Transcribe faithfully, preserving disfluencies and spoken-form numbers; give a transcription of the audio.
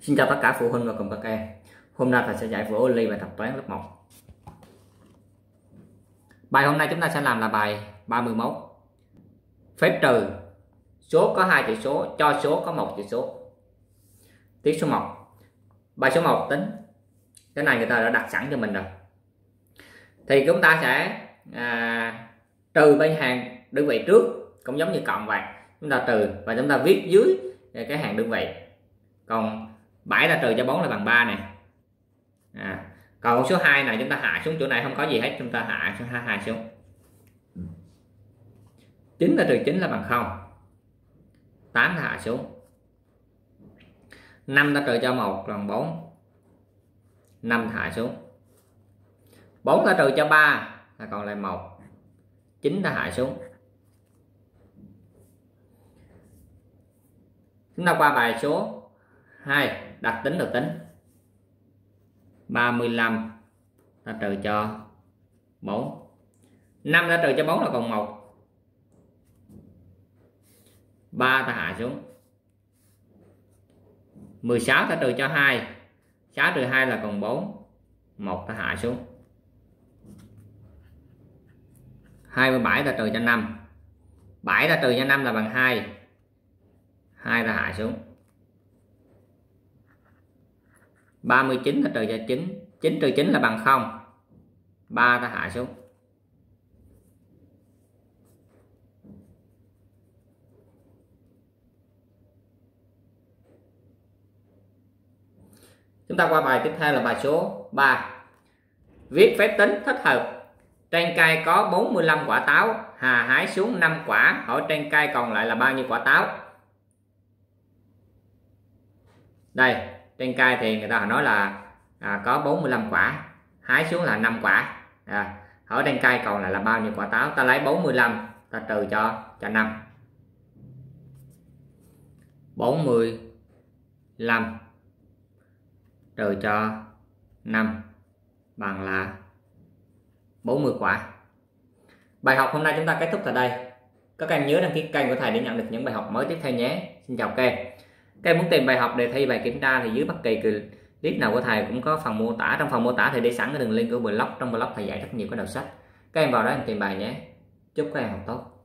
Xin chào tất cả phụ huynh và cùng các em. Hôm nay thầy sẽ dạy vở ô li bài tập toán lớp một. Bài hôm nay chúng ta sẽ làm là bài ba mươi mốt. Phép trừ số có hai chữ số cho số có một chữ số. Tiết số một. Bài số một tính. Cái này người ta đã đặt sẵn cho mình rồi. Thì chúng ta sẽ à, trừ bên hàng đơn vị trước, cũng giống như cộng vậy. Chúng ta trừ và chúng ta viết dưới cái hàng đơn vị. Còn bảy ra trừ cho bốn là bằng ba này. À, còn số hai này chúng ta hạ xuống chỗ này không có gì hết, chúng ta hạ số hai, hạ xuống. chín ra trừ chín là bằng không. tám ra hạ xuống. năm ra trừ cho một là bằng bốn. năm hạ xuống. bốn ra trừ cho ba là còn lại một. chín ra hạ xuống. Chúng ta qua bài số hai, đặt tính được tính. ba mươi lăm ta trừ cho bốn. năm ta trừ cho bốn là còn một. ba ta hạ xuống. mười sáu ta trừ cho hai. sáu trừ hai là còn bốn. một ta hạ xuống. hai mươi bảy ta trừ cho năm. bảy ta trừ cho năm là bằng hai. hai ta hạ xuống. ba mươi chín ta trừ cho chín. chín trừ chín là bằng không. ba ta hạ xuống. Chúng ta qua bài tiếp theo là bài số ba. Viết phép tính thích hợp. Trên cây có bốn mươi lăm quả táo. Hà hái xuống năm quả. Hỏi trên cây còn lại là bao nhiêu quả táo? Đây. Trên cây thì người ta nói là à, có bốn mươi lăm quả, hái xuống là năm quả. À, ở trên cây còn lại là bao nhiêu quả táo? Ta lấy bốn mươi lăm, ta trừ cho cho năm. bốn mươi lăm trừ cho năm bằng là bốn mươi quả. Bài học hôm nay chúng ta kết thúc tại đây. Các em nhớ đăng ký kênh của thầy để nhận được những bài học mới tiếp theo nhé. Xin chào các em. Các em muốn tìm bài học, đề thi, bài kiểm tra thì dưới bất kỳ clip nào của thầy cũng có phần mô tả. Trong phần mô tả thì để sẵn cái đường link của blog. Trong blog thầy dạy rất nhiều cái đầu sách. Các em vào đó em tìm bài nhé. Chúc các em học tốt.